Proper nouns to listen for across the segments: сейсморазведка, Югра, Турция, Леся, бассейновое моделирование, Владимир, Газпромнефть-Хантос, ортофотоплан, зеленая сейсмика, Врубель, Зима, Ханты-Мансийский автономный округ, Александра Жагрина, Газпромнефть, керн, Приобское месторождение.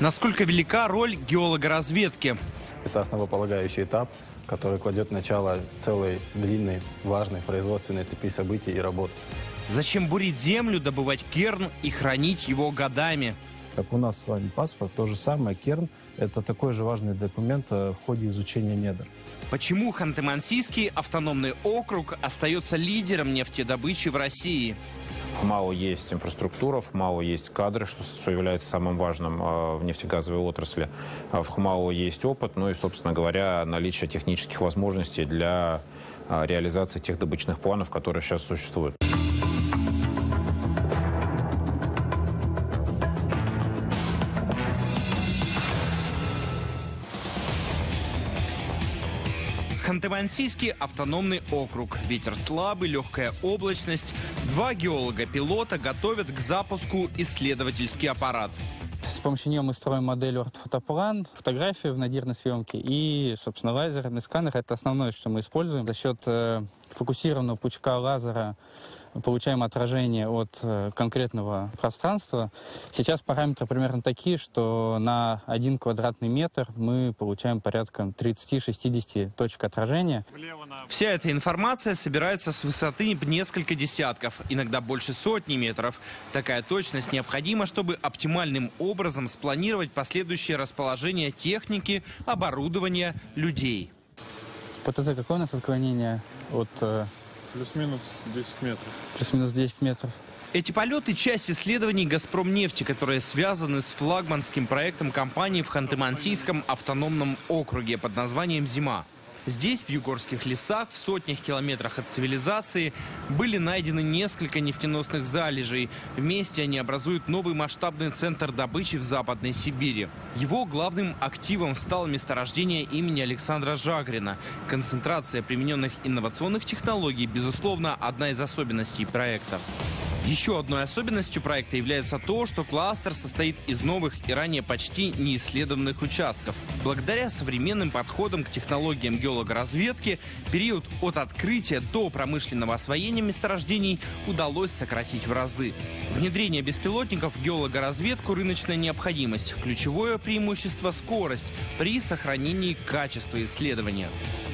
Насколько велика роль геологоразведки? Это основополагающий этап, который кладет начало целой длинной, важной производственной цепи событий и работ. Зачем бурить землю, добывать керн и хранить его годами? Как у нас с вами паспорт, то же самое керн – это такой же важный документ в ходе изучения недр. Почему Ханты-Мансийский автономный округ остается лидером нефтедобычи в России? Мало есть инфраструктуров, мало есть кадры, что является самым важным в нефтегазовой отрасли. Мало есть опыт, ну и, собственно говоря, наличие технических возможностей для реализации тех добычных планов, которые сейчас существуют. Ханты-Мансийский автономный округ. Ветер слабый, легкая облачность. Два геолога-пилота готовят к запуску исследовательский аппарат. С помощью нее мы строим модель ортофотоплан, фотографию в надирной съемке и, собственно, лазерный сканер. Это основное, что мы используем. За счет фокусированного пучка лазера получаем отражение от конкретного пространства. Сейчас параметры примерно такие, что на 1 квадратный метр мы получаем порядка 30-60 точек отражения. Вся эта информация собирается с высоты в несколько десятков, иногда больше сотни метров. Такая точность необходима, чтобы оптимальным образом спланировать последующее расположение техники, оборудования, людей. ПТЗ, какое у нас отклонение от... Плюс-минус 10 метров. Плюс-минус 10 метров. Эти полеты – часть исследований «Газпромнефти», которые связаны с флагманским проектом компании в Ханты-Мансийском автономном округе под названием «Зима». Здесь, в югорских лесах, в сотнях километрах от цивилизации, были найдены несколько нефтеносных залежей. Вместе они образуют новый масштабный центр добычи в Западной Сибири. Его главным активом стало месторождение имени Александра Жагрина. Концентрация примененных инновационных технологий, безусловно, одна из особенностей проекта. Еще одной особенностью проекта является то, что кластер состоит из новых и ранее почти неисследованных участков. Благодаря современным подходам к технологиям геологоразведки, период от открытия до промышленного освоения месторождений удалось сократить в разы. Внедрение беспилотников в геологоразведку – рыночная необходимость. Ключевое преимущество – скорость при сохранении качества исследования.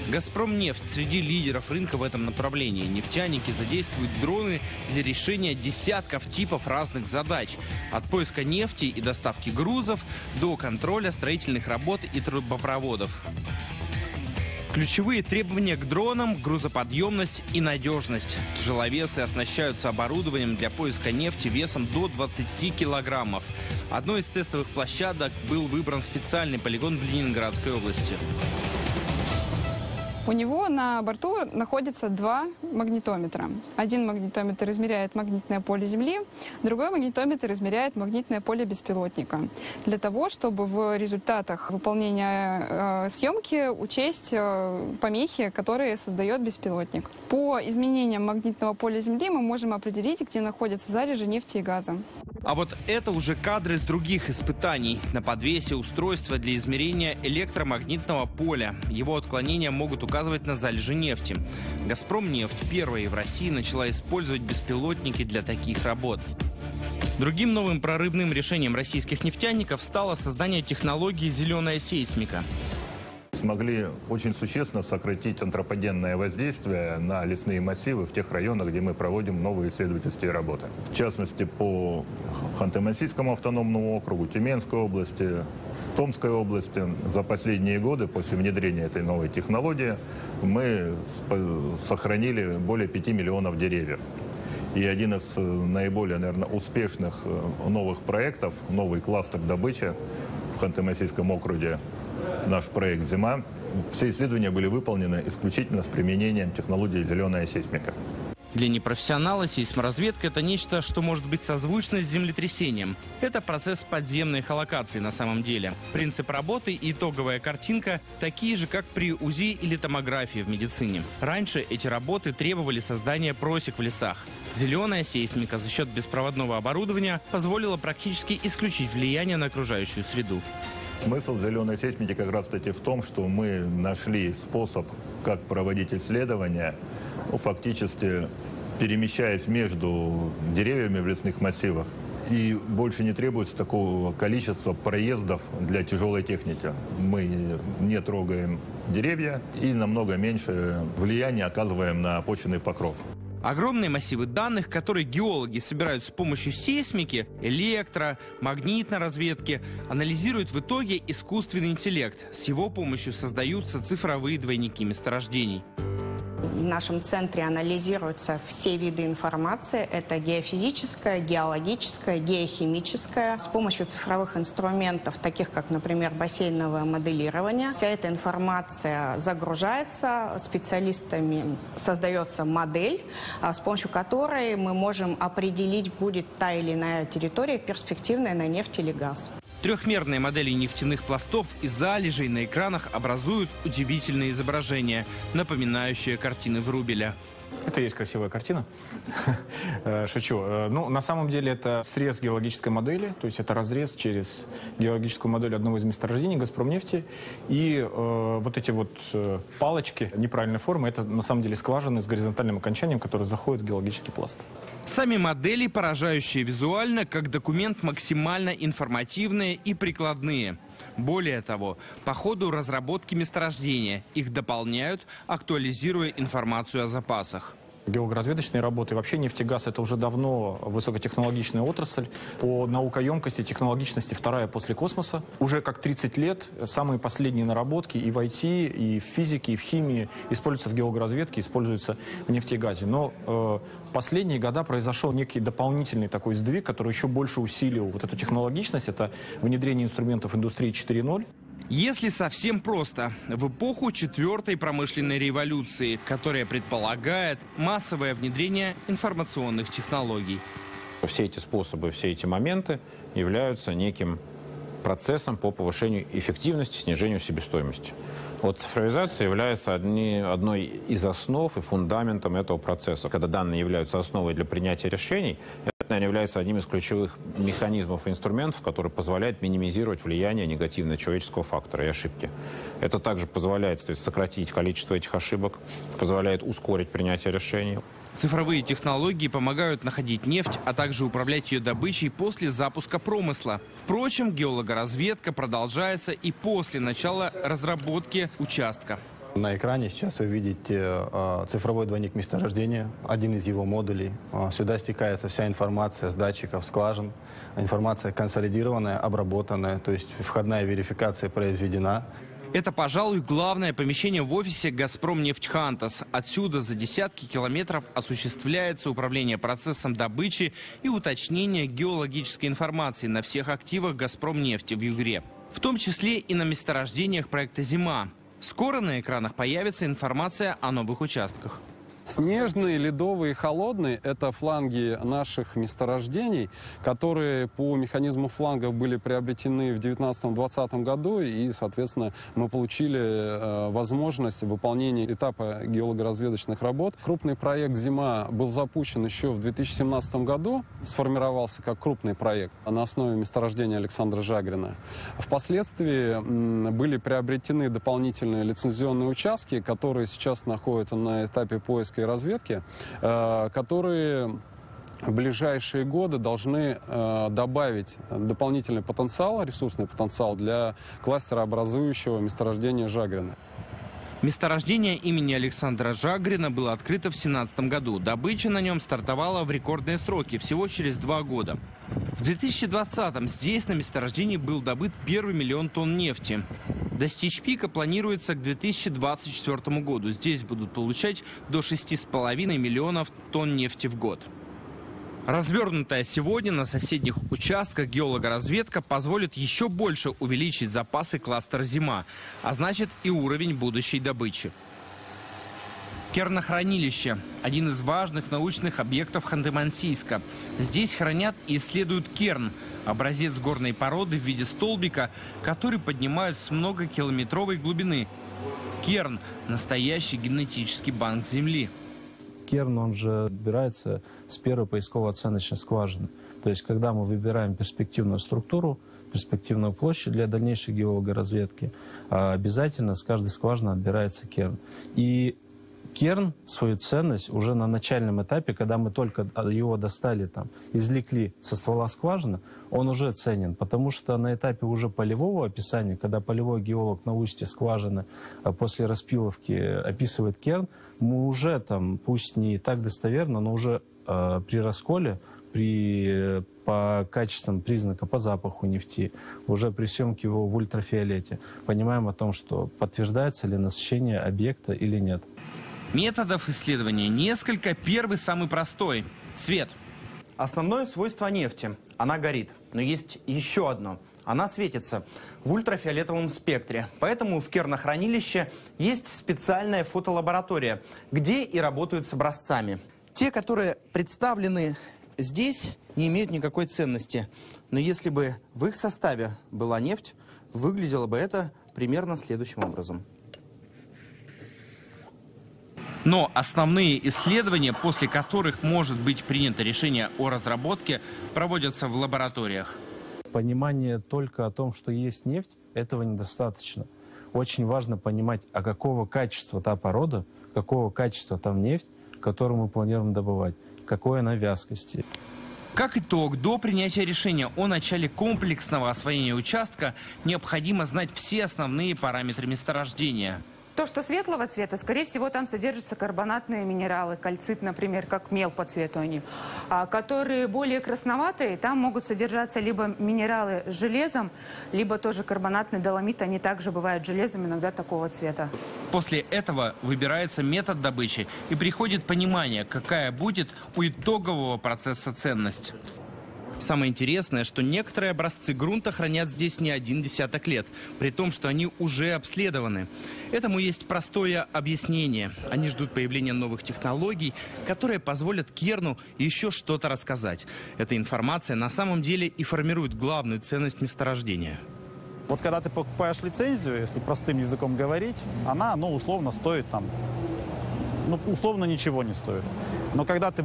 «Газпромнефть» среди лидеров рынка в этом направлении. Нефтяники задействуют дроны для решения десятков типов разных задач. От поиска нефти и доставки грузов до контроля строительных работ и трубопроводов. Ключевые требования к дронам – грузоподъемность и надежность. Тяжеловесы оснащаются оборудованием для поиска нефти весом до 20 килограммов. Одной из тестовых площадок был выбран специальный полигон в Ленинградской области. У него на борту находится два магнитометра. Один магнитометр измеряет магнитное поле Земли, другой магнитометр измеряет магнитное поле беспилотника. Для того, чтобы в результатах выполнения съемки учесть помехи, которые создает беспилотник. По изменениям магнитного поля Земли мы можем определить, где находятся залежи нефти и газа. А вот это уже кадры с других испытаний. На подвесе устройство для измерения электромагнитного поля. Его отклонения могут указывать на залежи нефти. «Газпромнефть» первая в России начала использовать беспилотники для таких работ. Другим новым прорывным решением российских нефтяников стало создание технологии «зеленая сейсмика». Смогли очень существенно сократить антропогенное воздействие на лесные массивы в тех районах, где мы проводим новые исследовательские работы. В частности, по Ханты-Мансийскому автономному округу, Тюменской области, Томской области. За последние годы после внедрения этой новой технологии мы сохранили более 5 миллионов деревьев. И один из наиболее, наверное, успешных новых проектов, новый кластер добычи в Ханты-Мансийском округе, наш проект «Зима». Все исследования были выполнены исключительно с применением технологии «зеленая сейсмика». Для непрофессионала сейсморазведка – это нечто, что может быть созвучно с землетрясением. Это процесс подземной эхолокации на самом деле. Принцип работы и итоговая картинка такие же, как при УЗИ или томографии в медицине. Раньше эти работы требовали создания просек в лесах. Зеленая сейсмика за счет беспроводного оборудования позволила практически исключить влияние на окружающую среду. Смысл зеленой сейсмики как раз таки в том, что мы нашли способ, как проводить исследования, фактически перемещаясь между деревьями в лесных массивах И больше не требуется такого количества проездов для тяжелой техники. Мы не трогаем деревья и намного меньше влияния оказываем на почвенный покров. Огромные массивы данных, которые геологи собирают с помощью сейсмики, электро, магнитной разведки, анализируют в итоге искусственный интеллект. С его помощью создаются цифровые двойники месторождений. В нашем центре анализируются все виды информации. Это геофизическая, геологическая, геохимическая. С помощью цифровых инструментов, таких как, например, бассейновое моделирование, вся эта информация загружается специалистами, создается модель, с помощью которой мы можем определить, будет та или иная территория перспективная на нефть или газ. Трехмерные модели нефтяных пластов и залежей на экранах образуют удивительные изображения, напоминающие картины Врубеля. Это и есть красивая картина. Шучу. Ну, на самом деле это срез геологической модели, то есть это разрез через геологическую модель одного из месторождений Газпромнефти. И вот эти вот палочки неправильной формы, это на самом деле скважины с горизонтальным окончанием, которые заходят в геологический пласт. Сами модели, поражающие визуально, как документ, максимально информативные и прикладные. Более того, по ходу разработки месторождения их дополняют, актуализируя информацию о запасах. Геологоразведочные работы. Вообще нефтегаз – это уже давно высокотехнологичная отрасль. По наукоемкости, технологичности вторая после космоса. Уже как 30 лет самые последние наработки и в IT, и в физике, и в химии используются в геологоразведке, используются в нефтегазе. Но в последние годы произошел некий дополнительный такой сдвиг, который еще больше усилил вот эту технологичность. Это внедрение инструментов индустрии 4.0. Если совсем просто, в эпоху четвертой промышленной революции, которая предполагает массовое внедрение информационных технологий. Все эти способы, все эти моменты являются неким процессом по повышению эффективности, снижению себестоимости. Вот цифровизация является одной из основ и фундаментом этого процесса. Когда данные являются основой для принятия решений, это является одним из ключевых механизмов и инструментов, который позволяет минимизировать влияние негативного человеческого фактора и ошибки. Это также позволяет сократить количество этих ошибок, позволяет ускорить принятие решений. Цифровые технологии помогают находить нефть, а также управлять ее добычей после запуска промысла. Впрочем, геологоразведка продолжается и после начала разработки участка. На экране сейчас вы видите цифровой двойник месторождения, один из его модулей. Сюда стекается вся информация с датчиков, скважин. Информация консолидированная, обработанная, то есть входная верификация произведена. Это, пожалуй, главное помещение в офисе «Газпромнефть-Хантос». Отсюда за десятки километров осуществляется управление процессом добычи и уточнение геологической информации на всех активах «Газпромнефти» в Югре. В том числе и на месторождениях проекта «Зима». Скоро на экранах появится информация о новых участках. Снежные, ледовые и холодные – это фланги наших месторождений, которые по механизму флангов были приобретены в 2019-2020 году. И, соответственно, мы получили возможность выполнения этапа геологоразведочных работ. Крупный проект «Зима» был запущен еще в 2017 году, сформировался как крупный проект на основе месторождения Александра Жагрина. Впоследствии были приобретены дополнительные лицензионные участки, которые сейчас находятся на этапе поиска и разведки, которые в ближайшие годы должны добавить дополнительный потенциал, ресурсный потенциал для кластера, образующего месторождение Жагрина. Месторождение имени Александра Жагрина было открыто в 2017 году. Добыча на нем стартовала в рекордные сроки, всего через 2 года. В 2020-м здесь на месторождении был добыт первый 1 миллион тонн нефти. Достичь пика планируется к 2024 году. Здесь будут получать до 6,5 миллионов тонн нефти в год. Развернутая сегодня на соседних участках геологоразведка позволит еще больше увеличить запасы кластера «Зима», а значит и уровень будущей добычи. Кернохранилище – один из важных научных объектов Ханты-Мансийска. Здесь хранят и исследуют керн – образец горной породы в виде столбика, который поднимают с многокилометровой глубины. Керн – настоящий генетический банк Земли. Керн, он же выбирается с первой поисково-оценочной скважины. То есть, когда мы выбираем перспективную структуру, перспективную площадь для дальнейшей геологоразведки, обязательно с каждой скважины отбирается керн. И Керн свою ценность уже на начальном этапе, когда мы только его достали, там, извлекли со ствола скважины, он уже ценен, потому что на этапе уже полевого описания, когда полевой геолог на устье скважины после распиловки описывает керн, мы уже там, пусть не так достоверно, но уже при расколе, по качествам признака, по запаху нефти, уже при съемке его в ультрафиолете, понимаем о том, что подтверждается ли насыщение объекта или нет. Методов исследования несколько. Первый, самый простой – цвет. Основное свойство нефти – она горит. Но есть еще одно – она светится в ультрафиолетовом спектре. Поэтому в кернохранилище есть специальная фотолаборатория, где и работают с образцами. Те, которые представлены здесь, не имеют никакой ценности. Но если бы в их составе была нефть, выглядело бы это примерно следующим образом. Но основные исследования, после которых может быть принято решение о разработке, проводятся в лабораториях. Понимание только о том, что есть нефть, этого недостаточно. Очень важно понимать, а какого качества та порода, какого качества там нефть, которую мы планируем добывать, какой она вязкости. Как итог, до принятия решения о начале комплексного освоения участка необходимо знать все основные параметры месторождения. То, что светлого цвета, скорее всего, там содержатся карбонатные минералы, кальцит, например, как мел по цвету они, которые более красноватые, там могут содержаться либо минералы с железом, либо тоже карбонатный доломит, они также бывают железом, иногда такого цвета. После этого выбирается метод добычи и приходит понимание, какая будет у итогового процесса ценность. Самое интересное, что некоторые образцы грунта хранят здесь не один десяток лет, при том, что они уже обследованы. Этому есть простое объяснение. Они ждут появления новых технологий, которые позволят керну еще что-то рассказать. Эта информация на самом деле и формирует главную ценность месторождения. Вот когда ты покупаешь лицензию, если простым языком говорить, она, ну, условно стоит там, ну, условно ничего не стоит. Но когда ты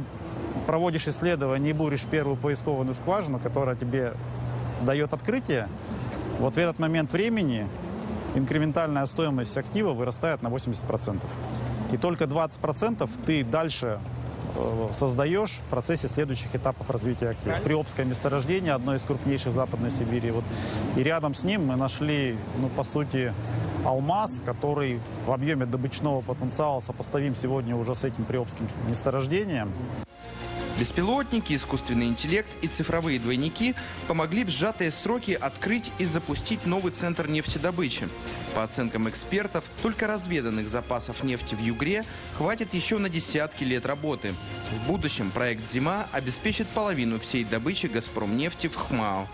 проводишь исследование и буришь первую поискованную скважину, которая тебе дает открытие, вот в этот момент времени инкрементальная стоимость актива вырастает на 80%. И только 20% ты дальше создаешь в процессе следующих этапов развития актива. Приобское месторождение, одно из крупнейших в Западной Сибири. Вот. И рядом с ним мы нашли, ну, по сути, алмаз, который в объеме добычного потенциала сопоставим сегодня уже с этим приобским месторождением. Беспилотники, искусственный интеллект и цифровые двойники помогли в сжатые сроки открыть и запустить новый центр нефтедобычи. По оценкам экспертов, только разведанных запасов нефти в Югре хватит еще на десятки лет работы. В будущем проект «Зима» обеспечит половину всей добычи «Газпромнефти» в Хмао.